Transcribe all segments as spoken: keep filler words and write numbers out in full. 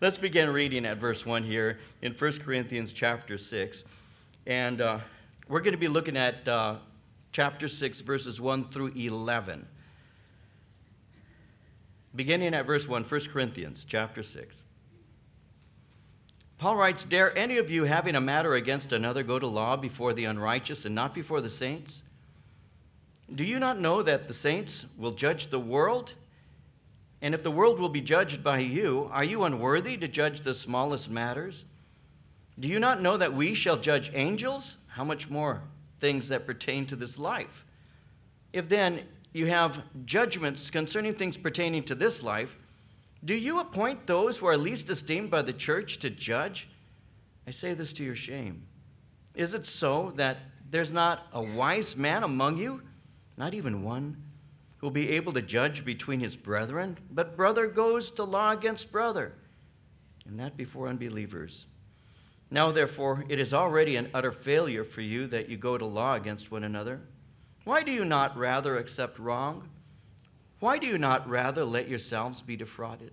Let's begin reading at verse one here in First Corinthians chapter six. And uh, we're going to be looking at uh, chapter six, verses one through eleven. Beginning at verse one, First Corinthians chapter six. Paul writes, "Dare any of you, having a matter against another, go to law before the unrighteous and not before the saints? Do you not know that the saints will judge the world? And if the world will be judged by you, are you unworthy to judge the smallest matters? Do you not know that we shall judge angels? How much more things that pertain to this life? If then you have judgments concerning things pertaining to this life, do you appoint those who are least esteemed by the church to judge? I say this to your shame. Is it so that there's not a wise man among you, not even one, who will be able to judge between his brethren? But brother goes to law against brother, and that before unbelievers. Now, therefore, it is already an utter failure for you that you go to law against one another. Why do you not rather accept wrong? Why do you not rather let yourselves be defrauded?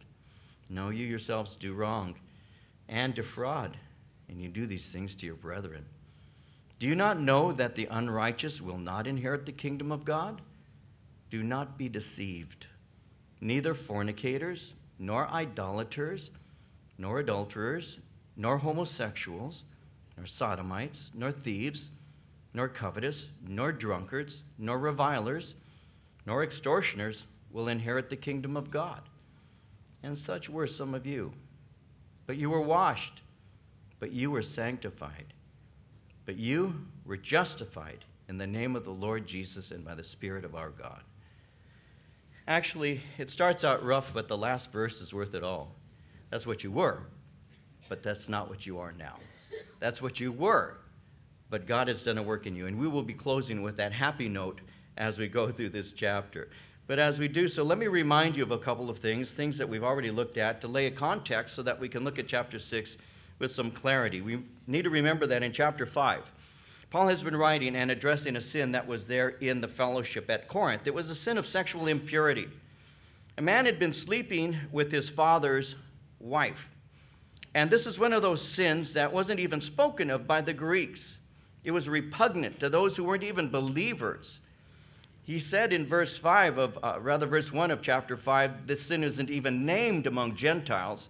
No, you yourselves do wrong and defraud, and you do these things to your brethren. Do you not know that the unrighteous will not inherit the kingdom of God? Do not be deceived. Neither fornicators, nor idolaters, nor adulterers, nor homosexuals, nor sodomites, nor thieves, nor covetous, nor drunkards, nor revilers, nor extortioners will inherit the kingdom of God. And such were some of you. But you were washed, but you were sanctified, but you were justified in the name of the Lord Jesus and by the Spirit of our God." Actually, it starts out rough, but the last verse is worth it all. That's what you were, but that's not what you are now. That's what you were, but God has done a work in you. And we will be closing with that happy note as we go through this chapter. But as we do so, let me remind you of a couple of things, things that we've already looked at, to lay a context so that we can look at chapter six with some clarity. We need to remember that in chapter five, Paul has been writing and addressing a sin that was there in the fellowship at Corinth. It was a sin of sexual impurity. A man had been sleeping with his father's wife. And this is one of those sins that wasn't even spoken of by the Greeks. It was repugnant to those who weren't even believers. He said in verse five of, uh, rather verse one of chapter five, this sin isn't even named among Gentiles.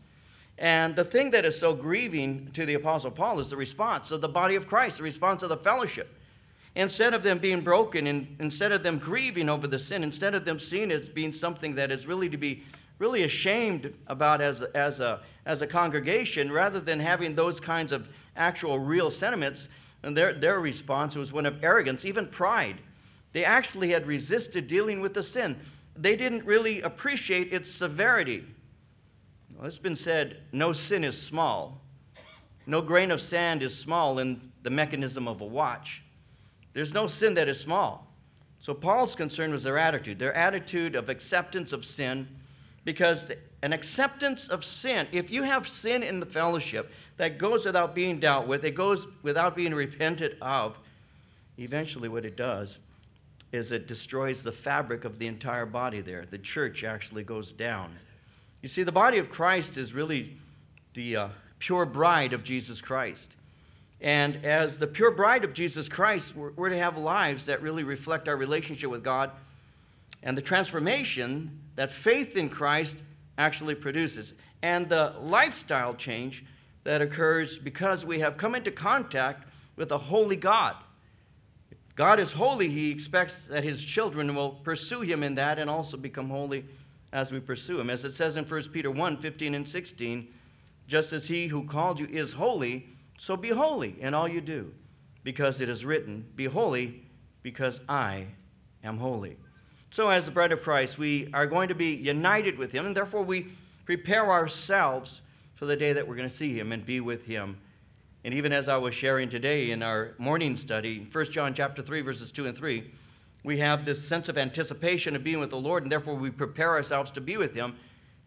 And the thing that is so grieving to the Apostle Paul is the response of the body of Christ, the response of the fellowship. Instead of them being broken, and instead of them grieving over the sin, instead of them seeing it as being something that is really to be really ashamed about as, as, a, as a congregation, rather than having those kinds of actual real sentiments, and their, their response was one of arrogance, even pride. They actually had resisted dealing with the sin. They didn't really appreciate its severity. Well, it's been said, no sin is small. No grain of sand is small in the mechanism of a watch. There's no sin that is small. So Paul's concern was their attitude, their attitude of acceptance of sin, because an acceptance of sin, if you have sin in the fellowship that goes without being dealt with, it goes without being repented of, eventually what it does is it destroys the fabric of the entire body there. The church actually goes down. You see, the body of Christ is really the uh, pure bride of Jesus Christ. And as the pure bride of Jesus Christ, we're, we're to have lives that really reflect our relationship with God and the transformation that faith in Christ actually produces, and the lifestyle change that occurs because we have come into contact with a holy God. If God is holy, he expects that his children will pursue him in that and also become holy as we pursue him. As it says in First Peter one, fifteen and sixteen, "Just as he who called you is holy, so be holy in all you do, because it is written, be holy, because I am holy." So as the bride of Christ, we are going to be united with him, and therefore we prepare ourselves for the day that we're going to see him and be with him. And even as I was sharing today in our morning study, First John chapter three, verses two and three, we have this sense of anticipation of being with the Lord, and therefore we prepare ourselves to be with him.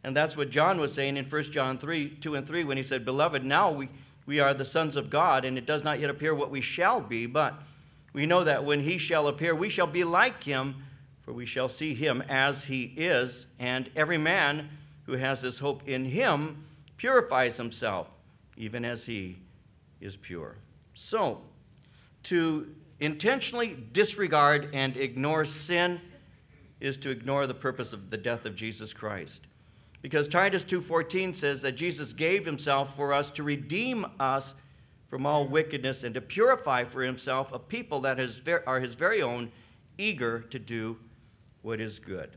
And that's what John was saying in First John three, two and three, when he said, "Beloved, now we, we are the sons of God, and it does not yet appear what we shall be, but we know that when he shall appear, we shall be like him, for we shall see him as he is. And every man who has this hope in him purifies himself, even as he is pure. So, to intentionally disregard and ignore sin is to ignore the purpose of the death of Jesus Christ. Because Titus two fourteen says that Jesus gave himself for us to redeem us from all wickedness and to purify for himself a people that is, are his very own, eager to do what is good.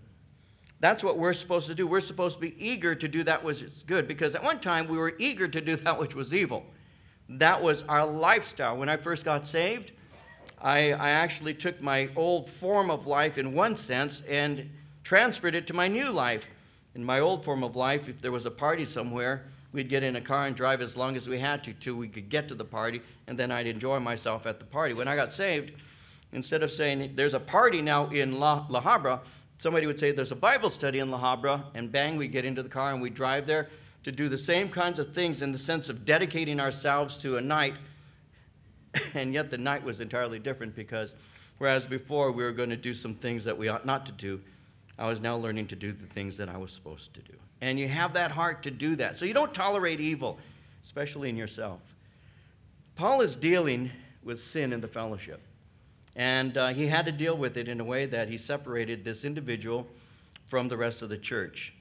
That's what we're supposed to do. We're supposed to be eager to do that which is good, because at one time we were eager to do that which was evil. That was our lifestyle. When I first got saved, I, I actually took my old form of life in one sense and transferred it to my new life. In my old form of life, if there was a party somewhere, we'd get in a car and drive as long as we had to till we could get to the party, and then I'd enjoy myself at the party. When I got saved, instead of saying, there's a party now in La, La Habra, somebody would say, there's a Bible study in La Habra, and bang, we'd get into the car and we'd drive there to do the same kinds of things in the sense of dedicating ourselves to a night, and yet the night was entirely different, because whereas before we were going to do some things that we ought not to do, I was now learning to do the things that I was supposed to do. And you have that heart to do that. So you don't tolerate evil, especially in yourself. Paul is dealing with sin in the fellowship. And uh, he had to deal with it in a way that he separated this individual from the rest of the church,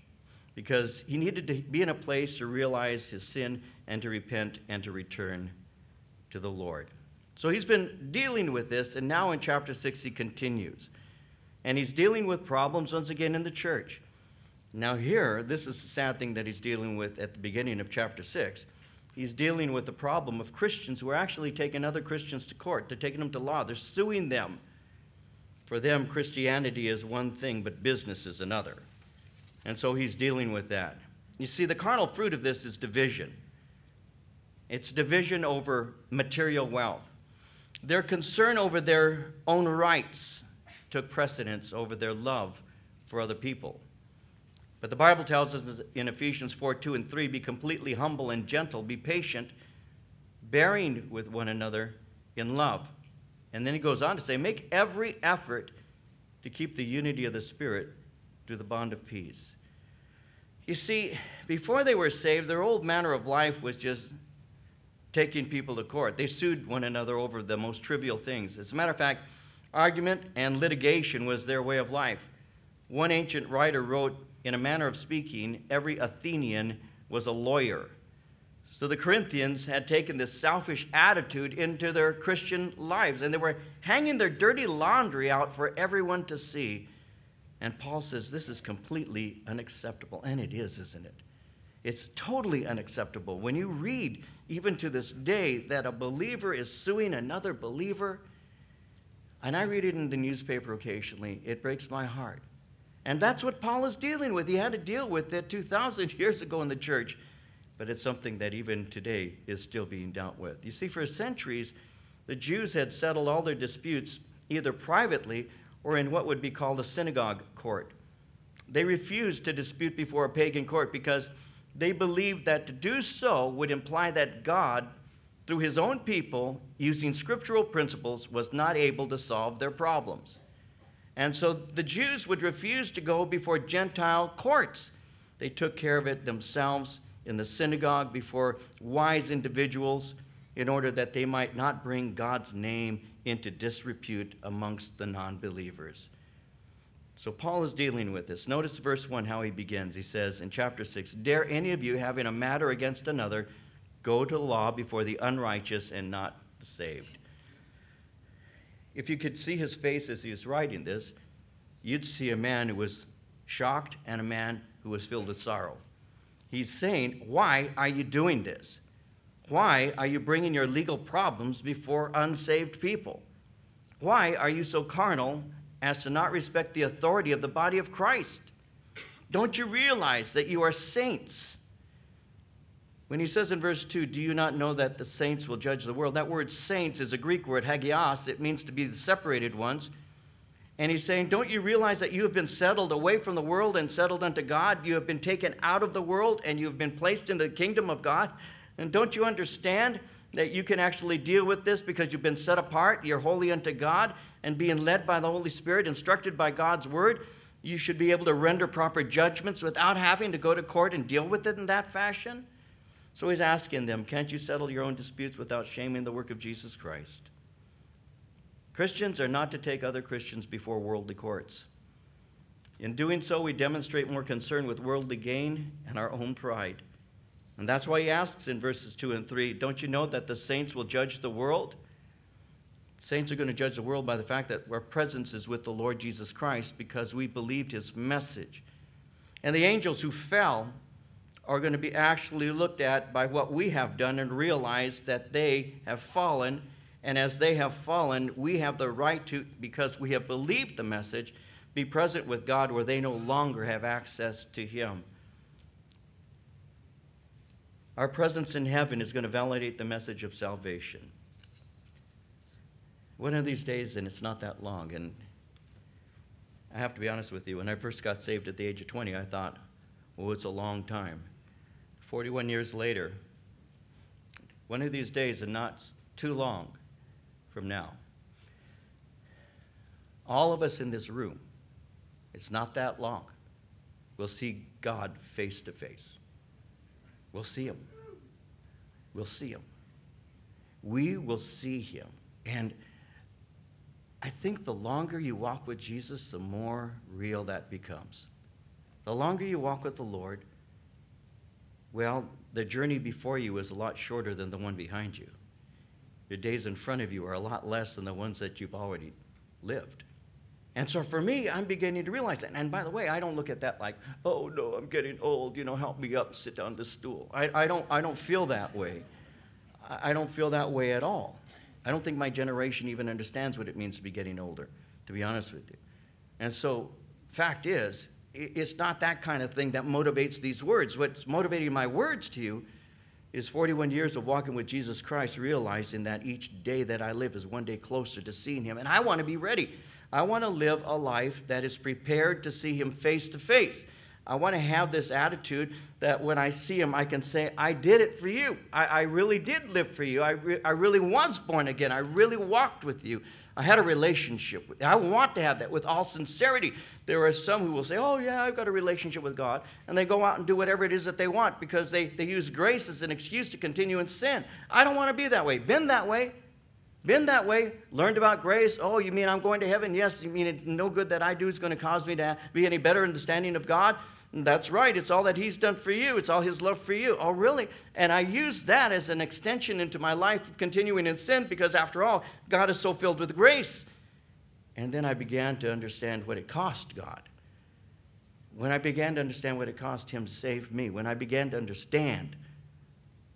because he needed to be in a place to realize his sin and to repent and to return to the Lord. So he's been dealing with this, and now in chapter six he continues. And he's dealing with problems once again in the church. Now here, this is the sad thing that he's dealing with at the beginning of chapter six. He's dealing with the problem of Christians who are actually taking other Christians to court. They're taking them to law. They're suing them. For them, Christianity is one thing, but business is another. And so he's dealing with that. You see, the carnal fruit of this is division. It's division over material wealth. Their concern over their own rights took precedence over their love for other people. But the Bible tells us in Ephesians four, two and three, be completely humble and gentle, be patient, bearing with one another in love. And then he goes on to say, make every effort to keep the unity of the Spirit through the bond of peace. You see, before they were saved, their old manner of life was just taking people to court. They sued one another over the most trivial things. As a matter of fact, argument and litigation was their way of life. One ancient writer wrote, in a manner of speaking, every Athenian was a lawyer. So the Corinthians had taken this selfish attitude into their Christian lives, and they were hanging their dirty laundry out for everyone to see. And Paul says this is completely unacceptable, and it is, isn't it? It's totally unacceptable. When you read, even to this day, that a believer is suing another believer, and I read it in the newspaper occasionally, it breaks my heart. And that's what Paul is dealing with. He had to deal with it two thousand years ago in the church, but it's something that even today is still being dealt with. You see, for centuries, the Jews had settled all their disputes either privately or in what would be called a synagogue court. They refused to dispute before a pagan court because they believed that to do so would imply that God, through his own people, using scriptural principles, was not able to solve their problems. And so the Jews would refuse to go before Gentile courts. They took care of it themselves in the synagogue before wise individuals in order that they might not bring God's name into disrepute amongst the non-believers. So Paul is dealing with this. Notice verse one, how he begins. He says in chapter six, dare any of you, having a matter against another, go to the law before the unrighteous and not the saved. If you could see his face as he was writing this, you'd see a man who was shocked and a man who was filled with sorrow. He's saying, why are you doing this? Why are you bringing your legal problems before unsaved people? Why are you so carnal as to not respect the authority of the body of Christ? Don't you realize that you are saints? When he says in verse two, do you not know that the saints will judge the world? That word saints is a Greek word, hagios. It means to be the separated ones. And he's saying, don't you realize that you have been settled away from the world and settled unto God? You have been taken out of the world and you have been placed into the kingdom of God. And don't you understand that you can actually deal with this because you've been set apart, you're holy unto God, and being led by the Holy Spirit, instructed by God's word, you should be able to render proper judgments without having to go to court and deal with it in that fashion? So he's asking them, can't you settle your own disputes without shaming the work of Jesus Christ? Christians are not to take other Christians before worldly courts. In doing so, we demonstrate more concern with worldly gain and our own pride. And that's why he asks in verses two and three, don't you know that the saints will judge the world? Saints are going to judge the world by the fact that our presence is with the Lord Jesus Christ because we believed his message. And the angels who fell are going to be actually looked at by what we have done and realize that they have fallen. And as they have fallen, we have the right to, because we have believed the message, be present with God where they no longer have access to him. Our presence in heaven is going to validate the message of salvation. One of these days, and it's not that long, and I have to be honest with you, when I first got saved at the age of twenty, I thought, well, it's a long time. forty-one years later, one of these days, and not too long from now, all of us in this room, it's not that long, we'll see God face to face. We'll see him. We'll see him. We will see him. And I think the longer you walk with Jesus, the more real that becomes. The longer you walk with the Lord, well, the journey before you is a lot shorter than the one behind you. Your days in front of you are a lot less than the ones that you've already lived. And so for me, I'm beginning to realize that. And by the way, I don't look at that like, oh, no, I'm getting old. You know, help me up, sit down this stool. I, I, don't, I don't feel that way. I, I don't feel that way at all. I don't think my generation even understands what it means to be getting older, to be honest with you. And so fact is, it's not that kind of thing that motivates these words. What's motivating my words to you is forty-one years of walking with Jesus Christ, realizing that each day that I live is one day closer to seeing him. And I want to be ready. I want to live a life that is prepared to see him face to face. I want to have this attitude that when I see him, I can say, I did it for you. I, I really did live for you. I, re I really was born again. I really walked with you. I had a relationship with you. I want to have that with all sincerity. There are some who will say, oh, yeah, I've got a relationship with God. And they go out and do whatever it is that they want because they, they use grace as an excuse to continue in sin. I don't want to be that way. Been that way. Been that way, learned about grace. Oh, you mean I'm going to heaven? Yes, you mean it, no good that I do is going to cause me to be any better in the standing of God? That's right. It's all that he's done for you. It's all his love for you. Oh, really? And I use that as an extension into my life of continuing in sin because, after all, God is so filled with grace. And then I began to understand what it cost God. When I began to understand what it cost him to save me, when I began to understand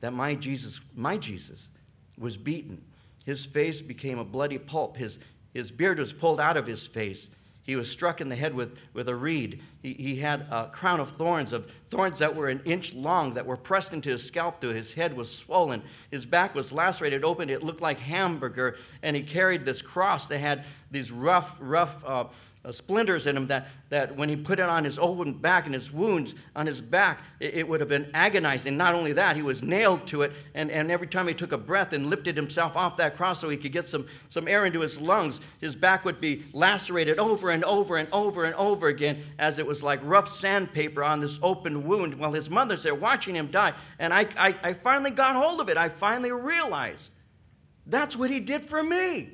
that my Jesus, my Jesus was beaten, his face became a bloody pulp. His, his beard was pulled out of his face. He was struck in the head with, with a reed. He, he had a crown of thorns, of thorns that were an inch long, that were pressed into his scalp. Through his head was swollen. His back was lacerated open. It looked like hamburger. And he carried this cross that had these rough, rough uh, uh, splinters in him that, that when he put it on his open back and his wounds on his back, it, it would have been agonizing. Not only that, he was nailed to it. And, and every time he took a breath and lifted himself off that cross so he could get some, some air into his lungs, his back would be lacerated over and over and over and over again, as it was like rough sandpaper on this open wound, while his mother's there watching him die. And I, I, I finally got hold of it. I finally realized that's what he did for me.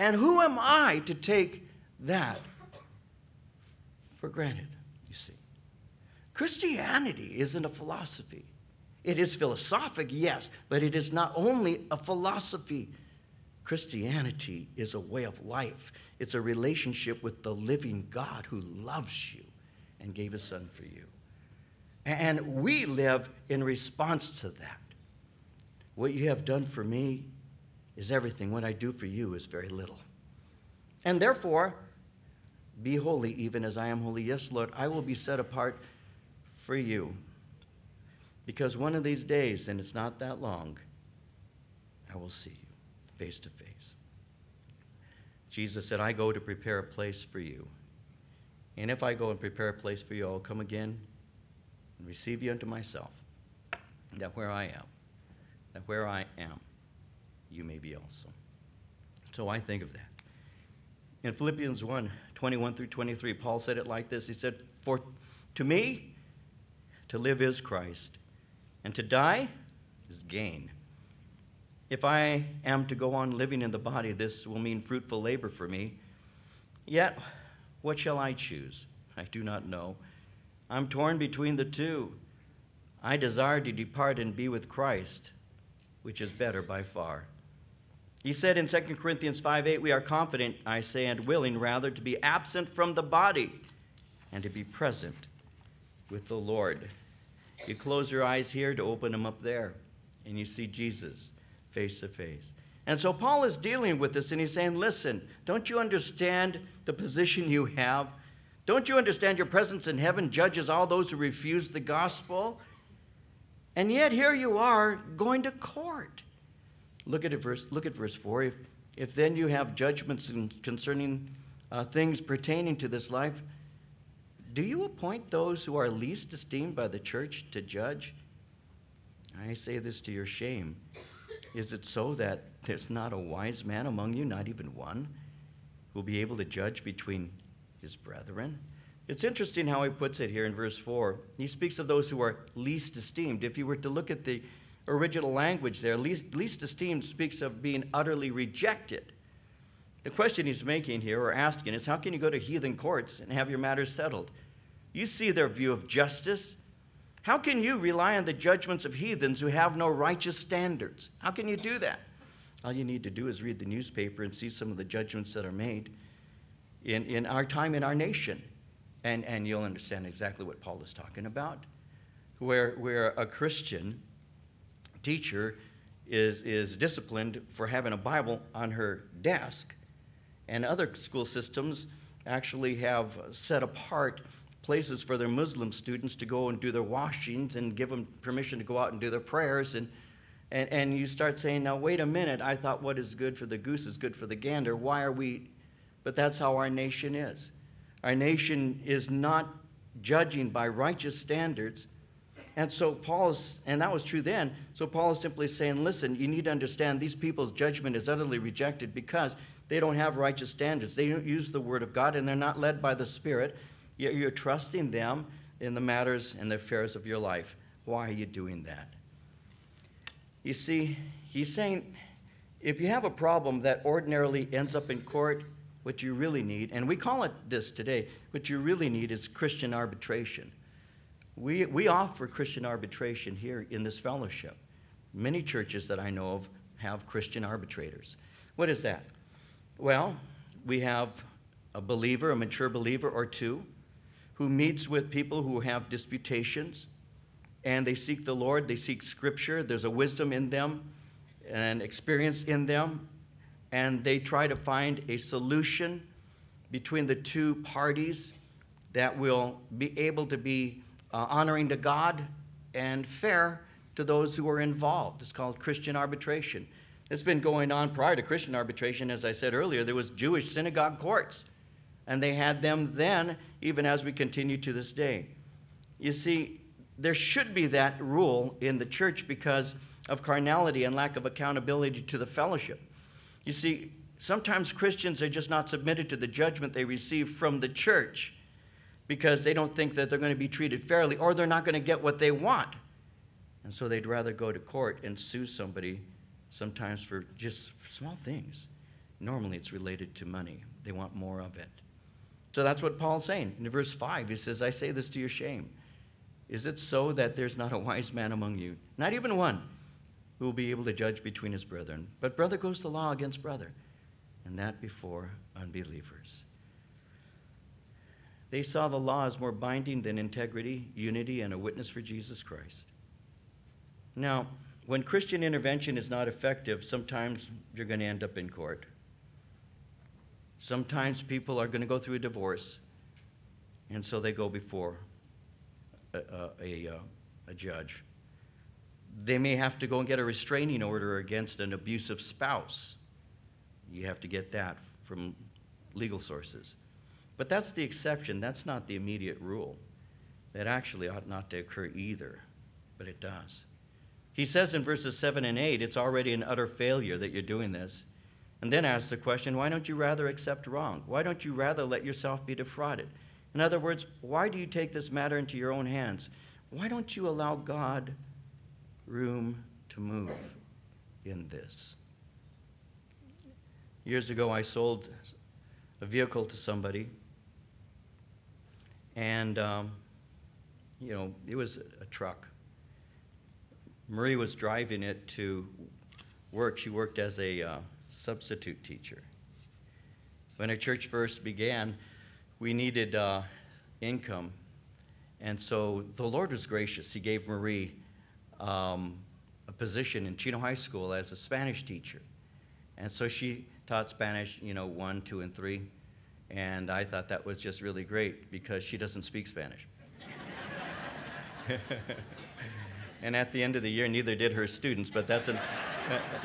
And who am I to take that for granted, you see? Christianity isn't a philosophy. It is philosophic, yes, but it is not only a philosophy. Christianity is a way of life. It's a relationship with the living God who loves you and gave his son for you. And we live in response to that. What you have done for me is everything. What I do for you is very little. And therefore, be holy even as I am holy. Yes, Lord, I will be set apart for you. Because one of these days, and it's not that long, I will see you face to face. Jesus said, I go to prepare a place for you. And if I go and prepare a place for you, I'll come again and receive you unto myself, that where I am, that where I am, you may be also. So I think of that. In Philippians one, twenty-one through twenty-three, Paul said it like this. He said, for to me, to live is Christ, and to die is gain. If I am to go on living in the body, this will mean fruitful labor for me. Yet, what shall I choose? I do not know. I'm torn between the two. I desire to depart and be with Christ, which is better by far. He said in Second Corinthians five eight, we are confident, I say, and willing, rather, to be absent from the body and to be present with the Lord. You close your eyes here to open them up there, and you see Jesus face to face. And so Paul is dealing with this, and he's saying, listen, don't you understand the position you have? Don't you understand your presence in heaven judges all those who refuse the gospel? And yet here you are going to court. Look at, it verse, look at verse four. If, if then you have judgments in, concerning uh, things pertaining to this life, do you appoint those who are least esteemed by the church to judge? I say this to your shame. Is it so that there's not a wise man among you, not even one, who will be able to judge between his brethren? It's interesting how he puts it here in verse four. He speaks of those who are least esteemed. If you were to look at the original language there, least, least esteemed speaks of being utterly rejected. The question he's making here or asking is, how can you go to heathen courts and have your matters settled? You see their view of justice. How can you rely on the judgments of heathens who have no righteous standards? How can you do that? All you need to do is read the newspaper and see some of the judgments that are made in, in our time, in our nation. And, and you'll understand exactly what Paul is talking about, where, where a Christian teacher is, is disciplined for having a Bible on her desk. And other school systems actually have set apart places for their Muslim students to go and do their washings and give them permission to go out and do their prayers. And, and, and you start saying, now, wait a minute. I thought what is good for the goose is good for the gander. Why are we? But that's how our nation is. Our nation is not judging by righteous standards. And so Paul's, and that was true then, so Paul is simply saying, listen, you need to understand these people's judgment is utterly rejected because they don't have righteous standards. They don't use the word of God, and they're not led by the Spirit. You're trusting them in the matters and the affairs of your life. Why are you doing that? You see, he's saying, if you have a problem that ordinarily ends up in court, what you really need, and we call it this today, what you really need is Christian arbitration. We, we offer Christian arbitration here in this fellowship. Many churches that I know of have Christian arbitrators. What is that? Well, we have a believer, a mature believer or two, who meets with people who have disputations, and they seek the Lord, they seek Scripture, there's a wisdom in them, and experience in them, and they try to find a solution between the two parties that will be able to be Uh, honoring to God and fair to those who are involved. It's called Christian arbitration. It's been going on prior to Christian arbitration. As I said earlier, there was Jewish synagogue courts, and they had them then, even as we continue to this day. You see, there should be that rule in the church because of carnality and lack of accountability to the fellowship. You see, sometimes Christians are just not submitted to the judgment they receive from the church, because they don't think that they're going to be treated fairly, or they're not going to get what they want. And so they'd rather go to court and sue somebody, sometimes for just small things. Normally it's related to money. They want more of it. So that's what Paul's saying. In verse five, he says, I say this to your shame. Is it so that there's not a wise man among you, not even one, who will be able to judge between his brethren? But brother goes to law against brother, and that before unbelievers. They saw the law as more binding than integrity, unity, and a witness for Jesus Christ. Now, when Christian intervention is not effective, sometimes you're going to end up in court. Sometimes people are going to go through a divorce, and so they go before a, a, a, a judge. They may have to go and get a restraining order against an abusive spouse. You have to get that from legal sources. But that's the exception. That's not the immediate rule. That actually ought not to occur either, but it does. He says in verses seven and eight, it's already an utter failure that you're doing this. And then asks the question, why don't you rather accept wrong? Why don't you rather let yourself be defrauded? In other words, why do you take this matter into your own hands? Why don't you allow God room to move in this. Years ago, I sold a vehicle to somebody, and um, you know, it was a truck. Marie was driving it to work. She worked as a uh, substitute teacher. When our church first began, we needed uh, income, and so the Lord was gracious. He gave Marie um, a position in Chino High School as a Spanish teacher, and so she taught Spanish, you know, one, two, and three, and I thought that was just really great because she doesn't speak Spanish. And at the end of the year, neither did her students, but that's, an,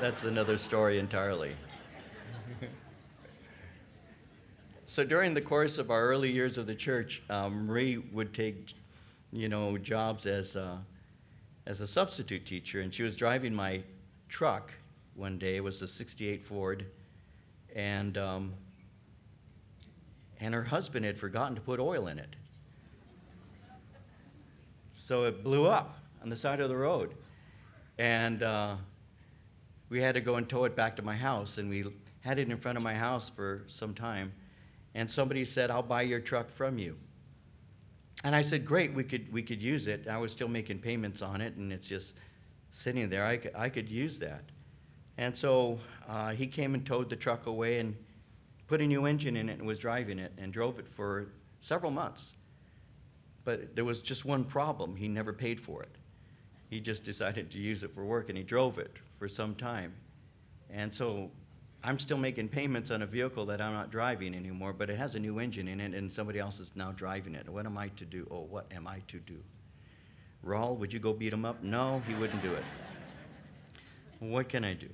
that's another story entirely. So during the course of our early years of the church, um, Marie would take, you know, jobs as a, as a substitute teacher, and she was driving my truck one day. It was a sixty-eight Ford, and, um, and her husband had forgotten to put oil in it. So it blew up on the side of the road, and uh, we had to go and tow it back to my house, and we had it in front of my house for some time, and somebody said, "I'll buy your truck from you." And I said, "Great, we could, we could use it." I was still making payments on it, and it's just sitting there. I could, I could use that. And so uh, he came and towed the truck away and put a new engine in it and was driving it and drove it for several months. But there was just one problem. He never paid for it. He just decided to use it for work, and he drove it for some time. And so I'm still making payments on a vehicle that I'm not driving anymore, but it has a new engine in it, and somebody else is now driving it. What am I to do? Oh, what am I to do? Raul, would you go beat him up? No, he wouldn't do it. What can I do?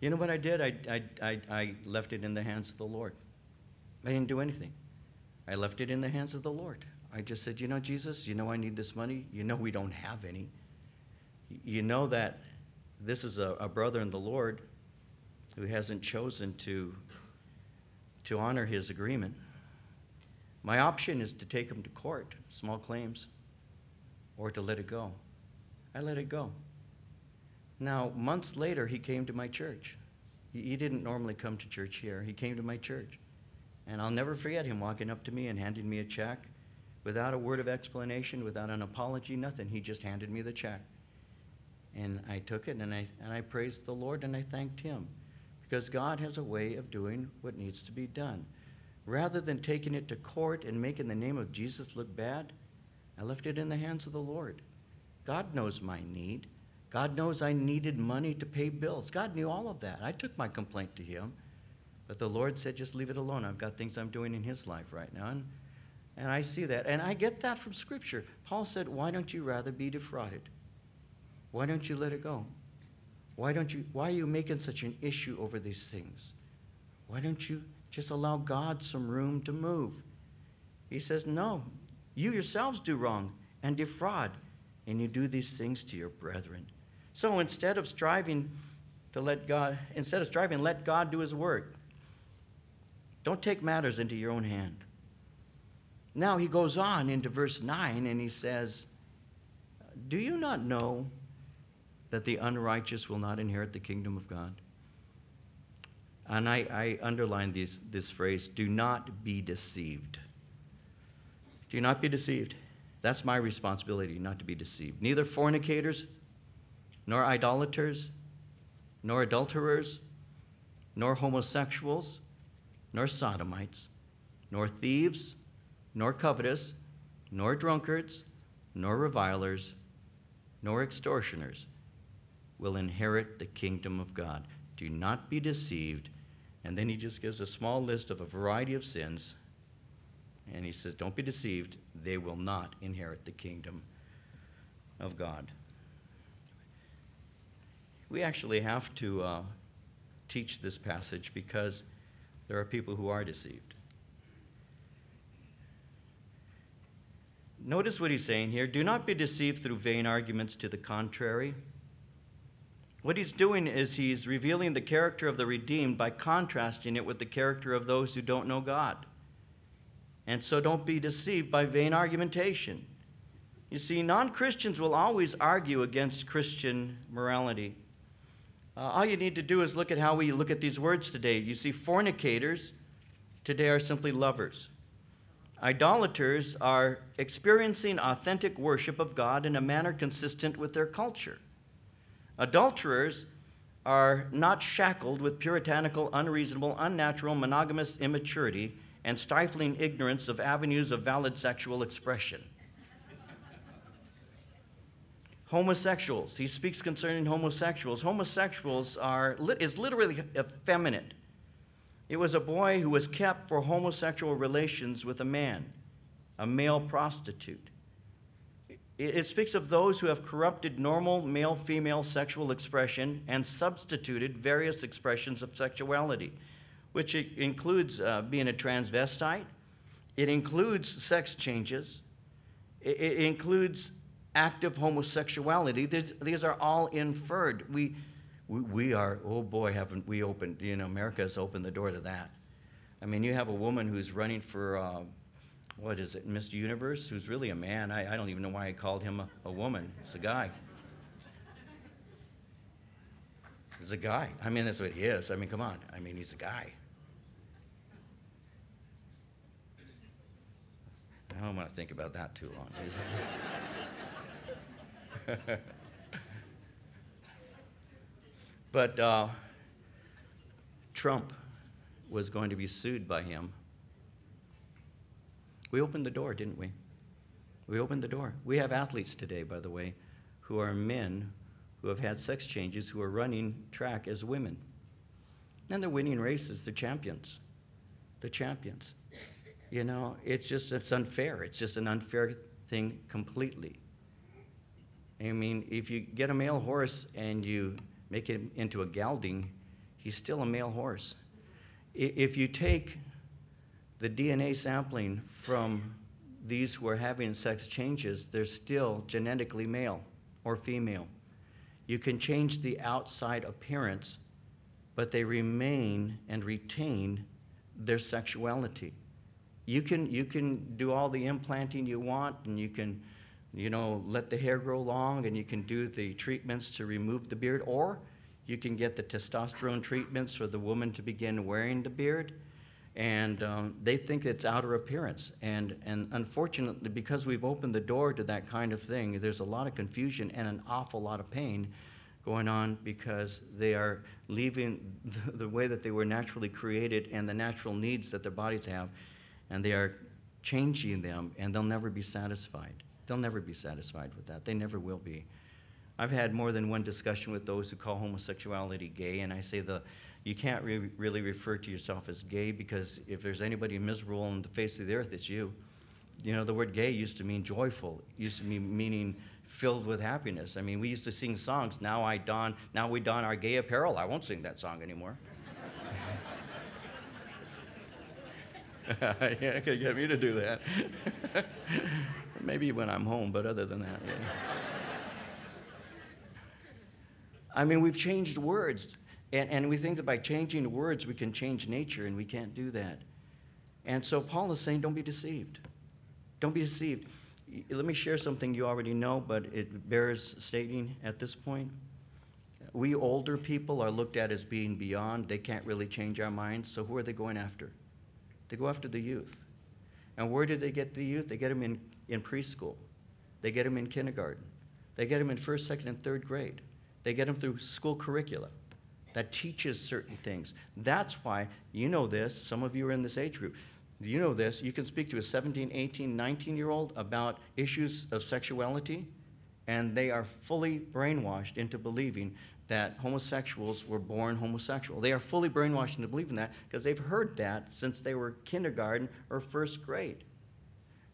You know what I did? I, I, I, I left it in the hands of the Lord. I didn't do anything. I left it in the hands of the Lord. I just said, you know, Jesus, you know I need this money. You know we don't have any. You know that this is a, a brother in the Lord who hasn't chosen to, to honor his agreement. My option is to take him to court, small claims, or to let it go. I let it go. Now, months later, he came to my church. He, he didn't normally come to church here. He came to my church. And I'll never forget him walking up to me and handing me a check. Without a word of explanation, without an apology, nothing. He just handed me the check. And I took it, and I, and I praised the Lord, and I thanked him. Because God has a way of doing what needs to be done. Rather than taking it to court and making the name of Jesus look bad, I left it in the hands of the Lord. God knows my need. God knows I needed money to pay bills. God knew all of that. I took my complaint to him. But the Lord said, just leave it alone. I've got things I'm doing in his life right now. And And I see that, and I get that from Scripture. Paul said, why don't you rather be defrauded? Why don't you let it go? Why don't you, why are you making such an issue over these things? Why don't you just allow God some room to move? He says, no, you yourselves do wrong and defraud, and you do these things to your brethren. So instead of striving to let God, instead of striving, let God do his work. Don't take matters into your own hand. Now he goes on into verse nine, and he says, do you not know that the unrighteous will not inherit the kingdom of God? And I, I underline these, this phrase, do not be deceived. Do not be deceived. That's my responsibility, not to be deceived. Neither fornicators, nor idolaters, nor adulterers, nor homosexuals, nor sodomites, nor thieves, nor covetous, nor drunkards, nor revilers, nor extortioners will inherit the kingdom of God. Do not be deceived. And then he just gives a small list of a variety of sins. And he says, don't be deceived. They will not inherit the kingdom of God. We actually have to uh, teach this passage because there are people who are deceived. Notice what he's saying here. Do not be deceived through vain arguments to the contrary. What he's doing is he's revealing the character of the redeemed by contrasting it with the character of those who don't know God. And so don't be deceived by vain argumentation. You see, non-Christians will always argue against Christian morality. Uh, all you need to do is look at how we look at these words today. You see, fornicators today are simply lovers. Idolaters are experiencing authentic worship of God in a manner consistent with their culture. Adulterers are not shackled with puritanical, unreasonable, unnatural, monogamous immaturity and stifling ignorance of avenues of valid sexual expression. Homosexuals, he speaks concerning homosexuals. Homosexuals are, is literally effeminate. It was a boy who was kept for homosexual relations with a man, a male prostitute. It, it speaks of those who have corrupted normal male-female sexual expression and substituted various expressions of sexuality, which it includes uh, being a transvestite. It includes sex changes. It, it includes active homosexuality. These, these are all inferred. We, we, we are, oh boy, haven't we opened, you know, America has opened the door to that. I mean, you have a woman who's running for, uh, what is it, Miss Universe, who's really a man. I, I don't even know why I called him a, a woman. It's a guy. He's a guy. I mean, that's what he is. I mean, come on. I mean, he's a guy. I don't want to think about that too long. But uh, Trump was going to be sued by him. We opened the door, didn't we? We opened the door. We have athletes today, by the way, who are men who have had sex changes, who are running track as women. And they're winning races. They're champions. They're champions. You know, it's just, it's unfair. It's just an unfair thing completely. I mean, if you get a male horse and you make him into a gelding, he's still a male horse. If you take the D N A sampling from these who are having sex changes, they're still genetically male or female. You can change the outside appearance, but they remain and retain their sexuality. You can, you can do all the implanting you want, and you can, you know, let the hair grow long, and you can do the treatments to remove the beard, or you can get the testosterone treatments for the woman to begin wearing the beard, and um, they think it's outer appearance. And, and unfortunately, because we've opened the door to that kind of thing, there's a lot of confusion and an awful lot of pain going on because they are leaving the, the way that they were naturally created and the natural needs that their bodies have, and they are changing them, and they'll never be satisfied. They'll never be satisfied with that. They never will be. I've had more than one discussion with those who call homosexuality gay, and I say the, you can't re really refer to yourself as gay, because if there's anybody miserable on the face of the earth, it's you. You know, the word gay used to mean joyful. It used to mean meaning filled with happiness. I mean, we used to sing songs, now I don, now we don our gay apparel. I won't sing that song anymore. Yeah, I could get me to do that. Maybe when I'm home, but other than that. Yeah. I mean, we've changed words, and, and we think that by changing words we can change nature, and we can't do that. And so Paul is saying, don't be deceived. Don't be deceived. Let me share something you already know, but it bears stating at this point. We older people are looked at as being beyond. They can't really change our minds, so who are they going after? They go after the youth. And where did they get the youth? They get them in, in preschool. They get them in kindergarten. They get them in first, second, and third grade. They get them through school curricula that teaches certain things. That's why, you know this, some of you are in this age group, you know this, you can speak to a seventeen, eighteen, nineteen-year-old about issues of sexuality, and they are fully brainwashed into believing that homosexuals were born homosexual. They are fully brainwashed into believing that because they've heard that since they were kindergarten or first grade.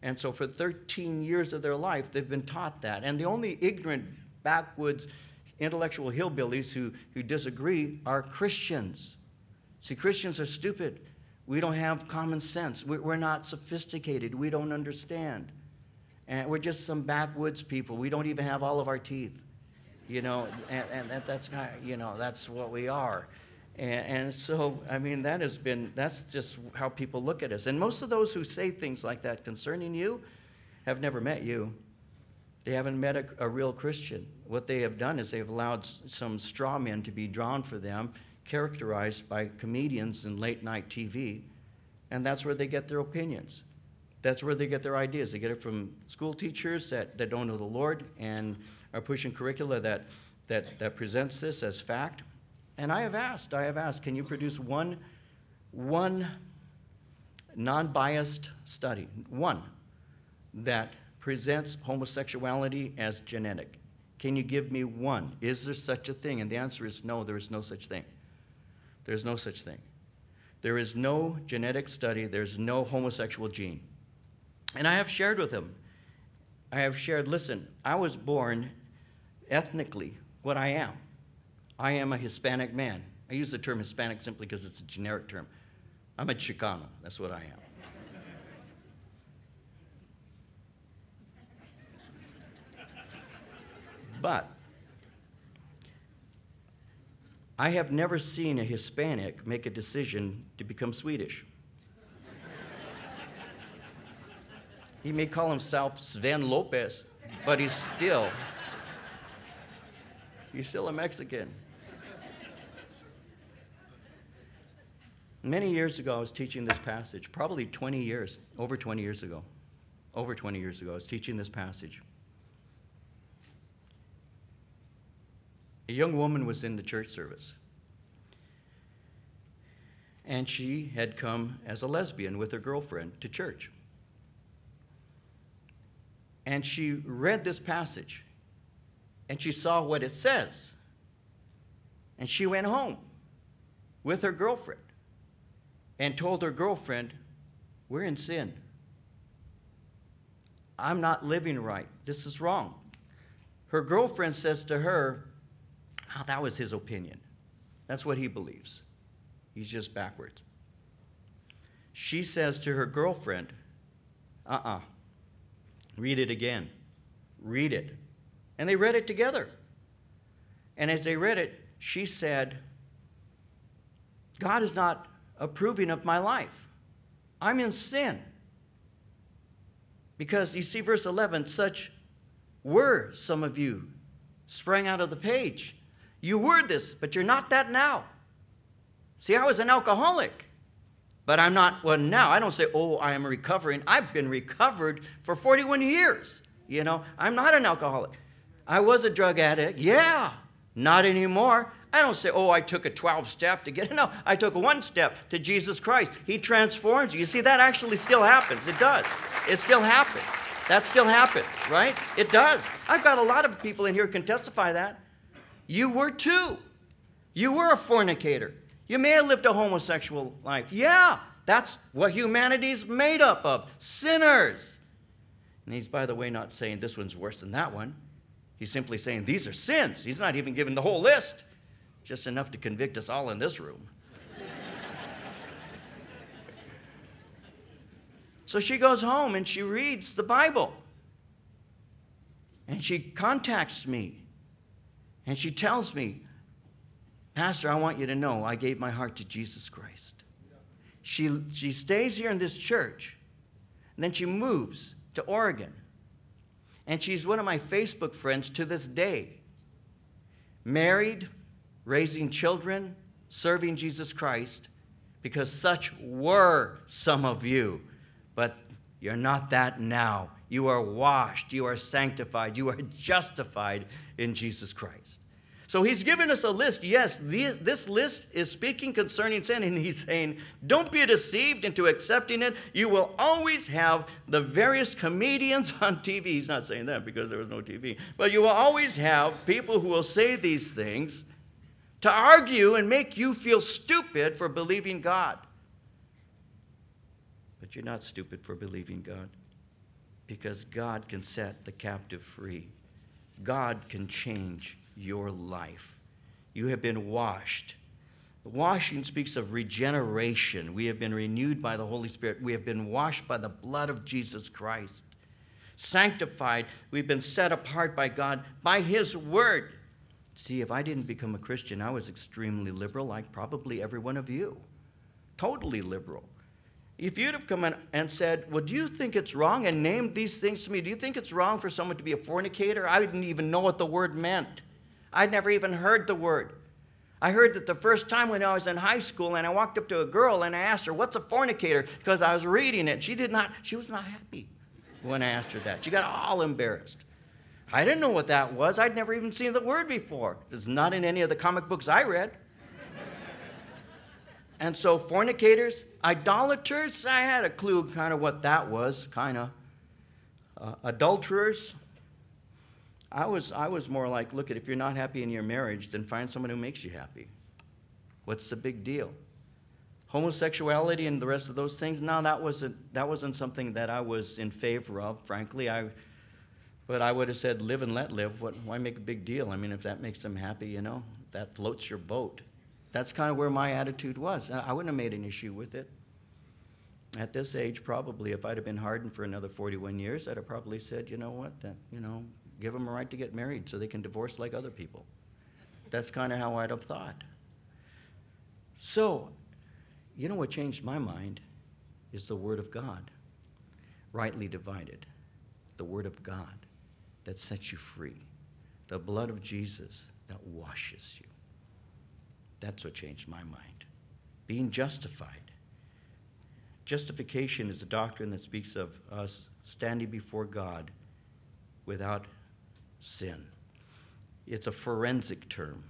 And so for thirteen years of their life, they've been taught that. And the only ignorant, backwoods, intellectual hillbillies who, who disagree are Christians. See, Christians are stupid. We don't have common sense. We're not sophisticated. We don't understand. And we're just some backwoods people. We don't even have all of our teeth. You know, and, and that, that's kind of, you know, that's what we are. And, and so, I mean, that has been, that's just how people look at us. And most of those who say things like that concerning you have never met you. They haven't met a, a real Christian. What they have done is they've allowed some straw men to be drawn for them, characterized by comedians and late night T V, and that's where they get their opinions. That's where they get their ideas. They get it from school teachers that, that don't know the Lord and are pushing curricula that, that, that presents this as fact. And I have asked, I have asked, can you produce one, one non-biased study, one, that presents homosexuality as genetic? Can you give me one? Is there such a thing? And the answer is no, there is no such thing. There's no such thing. There is no genetic study. There's no homosexual gene. And I have shared with him. I have shared, listen, I was born ethnically what I am. I am a Hispanic man. I use the term Hispanic simply because it's a generic term. I'm a Chicano. That's what I am. But I have never seen a Hispanic make a decision to become Swedish. He may call himself Sven Lopez, but he's still, he's still a Mexican. Many years ago, I was teaching this passage, probably twenty years, over twenty years ago. Over twenty years ago, I was teaching this passage. A young woman was in the church service, and she had come as a lesbian with her girlfriend to church. And she read this passage, and she saw what it says, and she went home with her girlfriend and told her girlfriend, we're in sin. I'm not living right. This is wrong. Her girlfriend says to her, oh, that was his opinion. That's what he believes. He's just backwards. She says to her girlfriend, uh-uh, read it again. Read it. And they read it together. And as they read it, she said, God is not approving of my life. I'm in sin. Because you see, verse eleven, such were some of you, sprang out of the page. You were this, but you're not that now. See, I was an alcoholic, but I'm not one now. I don't say, oh, I am recovering. I've been recovered for forty-one years. You know, I'm not an alcoholic. I was a drug addict. Yeah, not anymore. I don't say, oh, I took a twelve-step to get it. No, I took one step to Jesus Christ. He transforms you. You see, that actually still happens. It does. It still happens. That still happens, right? It does. I've got a lot of people in here who can testify that. You were too. You were a fornicator. You may have lived a homosexual life. Yeah, that's what humanity's made up of, sinners. And he's, by the way, not saying this one's worse than that one. He's simply saying these are sins. He's not even giving the whole list, just enough to convict us all in this room. So she goes home and she reads the Bible. And she contacts me. And she tells me, Pastor, I want you to know I gave my heart to Jesus Christ. She, she stays here in this church, and then she moves to Oregon. And she's one of my Facebook friends to this day. Married, raising children, serving Jesus Christ, because such were some of you. But you're not that now. You are washed, you are sanctified, you are justified in Jesus Christ. So he's given us a list. Yes, the, this list is speaking concerning sin, and he's saying, don't be deceived into accepting it. You will always have the various comedians on T V. He's not saying that because there was no T V. But you will always have people who will say these things to argue and make you feel stupid for believing God. But you're not stupid for believing God. Because God can set the captive free. God can change your life. You have been washed. The washing speaks of regeneration. We have been renewed by the Holy Spirit. We have been washed by the blood of Jesus Christ. Sanctified. We've been set apart by God, by His Word. See, if I didn't become a Christian, I was extremely liberal, like probably every one of you. Totally liberal. If you'd have come in and said, well, do you think it's wrong, and named these things to me, do you think it's wrong for someone to be a fornicator? I didn't even know what the word meant. I'd never even heard the word. I heard that the first time when I was in high school, and I walked up to a girl and I asked her, what's a fornicator? Because I was reading it. She did not, she was not happy when I asked her that. She got all embarrassed. I didn't know what that was. I'd never even seen the word before. It's not in any of the comic books I read. And so fornicators, idolaters, I had a clue kind of what that was, kind of. Uh, adulterers, I was, I was more like, look, at if you're not happy in your marriage, then find someone who makes you happy. What's the big deal? Homosexuality and the rest of those things, no, that wasn't, that wasn't something that I was in favor of, frankly. I, but I would have said, live and let live. What, why make a big deal? I mean, if that makes them happy, you know, that floats your boat. That's kind of where my attitude was. I wouldn't have made an issue with it. At this age, probably, if I'd have been hardened for another forty-one years, I'd have probably said, you know what, that, you know, give them a right to get married so they can divorce like other people. That's kind of how I'd have thought. So, you know what changed my mind is the Word of God, rightly divided, the Word of God that sets you free, the blood of Jesus that washes you. That's what changed my mind, being justified. Justification is a doctrine that speaks of us standing before God without sin. It's a forensic term.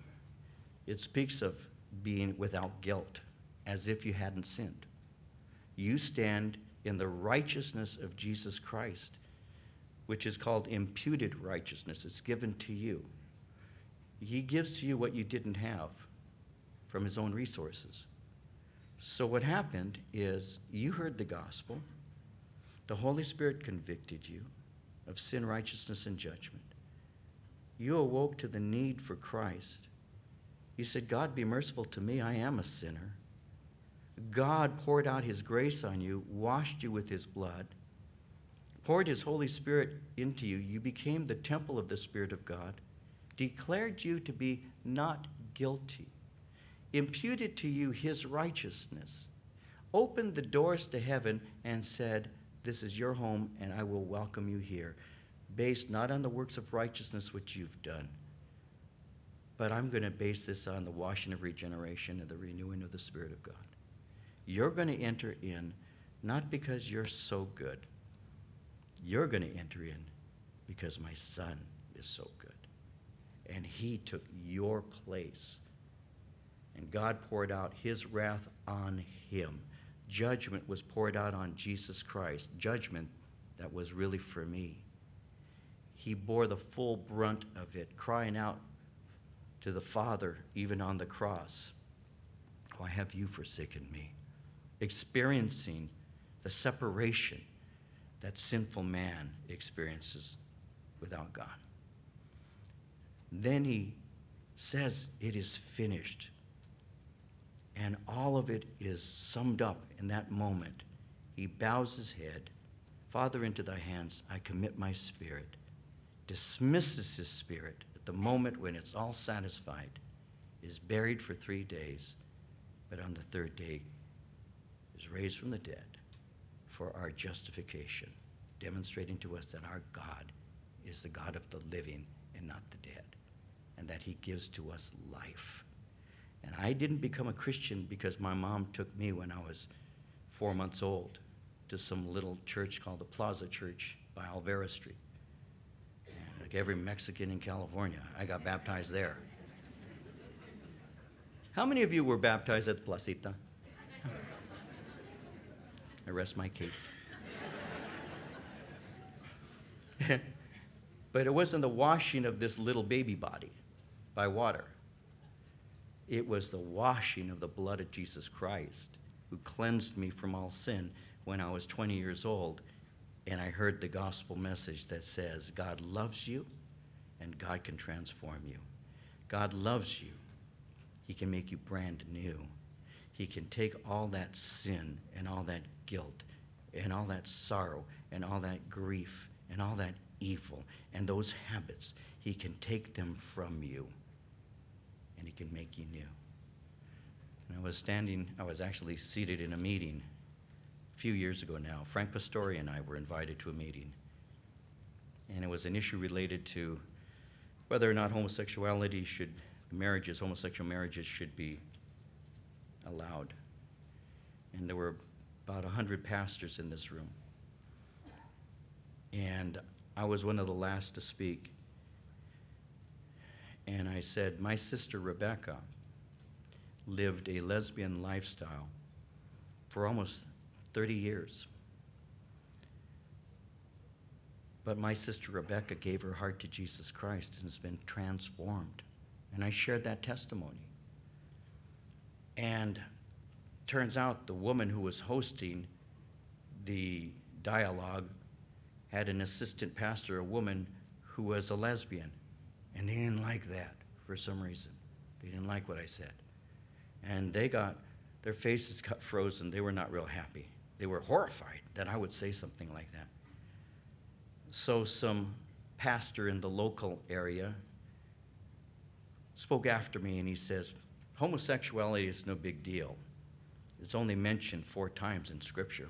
It speaks of being without guilt, as if you hadn't sinned. You stand in the righteousness of Jesus Christ, which is called imputed righteousness. It's given to you. He gives to you what you didn't have from his own resources. So what happened is you heard the gospel. The Holy Spirit convicted you of sin, righteousness, and judgment. You awoke to the need for Christ. You said, God, be merciful to me. I am a sinner. God poured out his grace on you, washed you with his blood, poured his Holy Spirit into you. You became the temple of the Spirit of God, declared you to be not guilty, imputed to you his righteousness, opened the doors to heaven and said, this is your home and I will welcome you here, based not on the works of righteousness which you've done, but I'm going to base this on the washing of regeneration and the renewing of the Spirit of God. You're going to enter in not because you're so good. You're going to enter in because my son is so good. And he took your place. And God poured out his wrath on him. Judgment was poured out on Jesus Christ. Judgment that was really for me. He bore the full brunt of it, crying out to the Father even on the cross, why have you forsaken me? Experiencing the separation that sinful man experiences without God. Then he says, it is finished. And all of it is summed up in that moment. He bows his head. Father, into thy hands I commit my spirit. Dismisses his spirit at the moment when it's all satisfied. Is buried for three days. But on the third day is raised from the dead for our justification, demonstrating to us that our God is the God of the living and not the dead, and that he gives to us life. And I didn't become a Christian because my mom took me when I was four months old to some little church called the Plaza Church by Alvera Street. And like every Mexican in California, I got baptized there. How many of you were baptized at the Placita? I rest my case. But it wasn't the washing of this little baby body by water. It was the washing of the blood of Jesus Christ, who cleansed me from all sin when I was twenty years old, and I heard the gospel message that says God loves you and God can transform you. God loves you. He can make you brand new. He can take all that sin and all that guilt and all that sorrow and all that grief and all that evil and those habits. He can take them from you. And he can make you new. And I was standing, I was actually seated in a meeting a few years ago now, Frank Pastore and I were invited to a meeting. And it was an issue related to whether or not homosexuality should, marriages, homosexual marriages should be allowed. And there were about one hundred pastors in this room. And I was one of the last to speak. And I said, my sister Rebecca lived a lesbian lifestyle for almost thirty years. But my sister Rebecca gave her heart to Jesus Christ and has been transformed. And I shared that testimony. And turns out the woman who was hosting the dialogue had an assistant pastor, a woman who was a lesbian. And they didn't like that for some reason. They didn't like what I said. And they got, their faces got frozen. They were not real happy. They were horrified that I would say something like that. So some pastor in the local area spoke after me, and he says, homosexuality is no big deal. It's only mentioned four times in Scripture.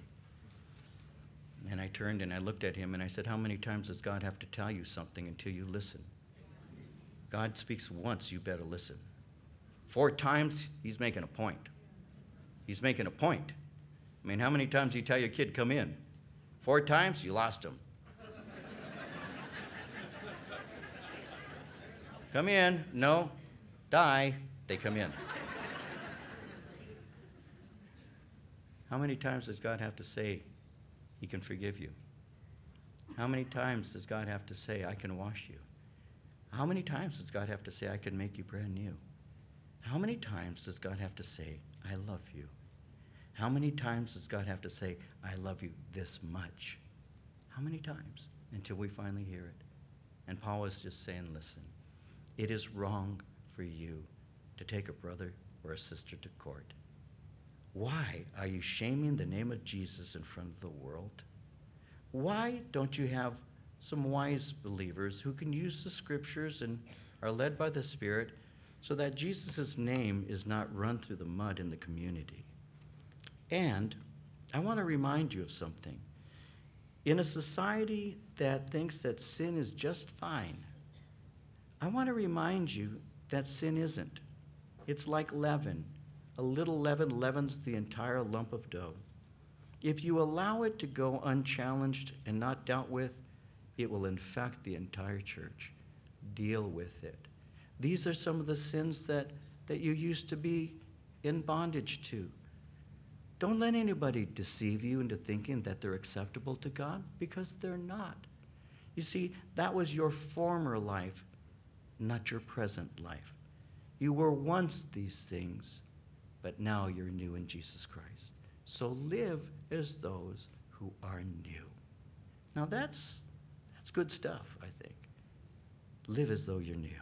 And I turned and I looked at him and I said, how many times does God have to tell you something until you listen? God speaks once, you better listen. Four times, he's making a point. He's making a point. I mean, how many times do you tell your kid, come in? Four times, you lost him. Come in, no, die, they come in. How many times does God have to say, he can forgive you? How many times does God have to say, I can wash you? How many times does God have to say, I can make you brand new? How many times does God have to say, I love you? How many times does God have to say, I love you this much? How many times until we finally hear it? And Paul is just saying, listen, it is wrong for you to take a brother or a sister to court. Why are you shaming the name of Jesus in front of the world? Why don't you have some wise believers who can use the Scriptures and are led by the Spirit so that Jesus' name is not run through the mud in the community? And I want to remind you of something. In a society that thinks that sin is just fine, I want to remind you that sin isn't. It's like leaven. A little leaven leavens the entire lump of dough. If you allow it to go unchallenged and not dealt with, it will infect the entire church. Deal with it. These are some of the sins that, that you used to be in bondage to. Don't let anybody deceive you into thinking that they're acceptable to God, because they're not. You see, that was your former life, not your present life. You were once these things, but now you're new in Jesus Christ. So live as those who are new. Now that's, that's good stuff, I think. Live as though you're new.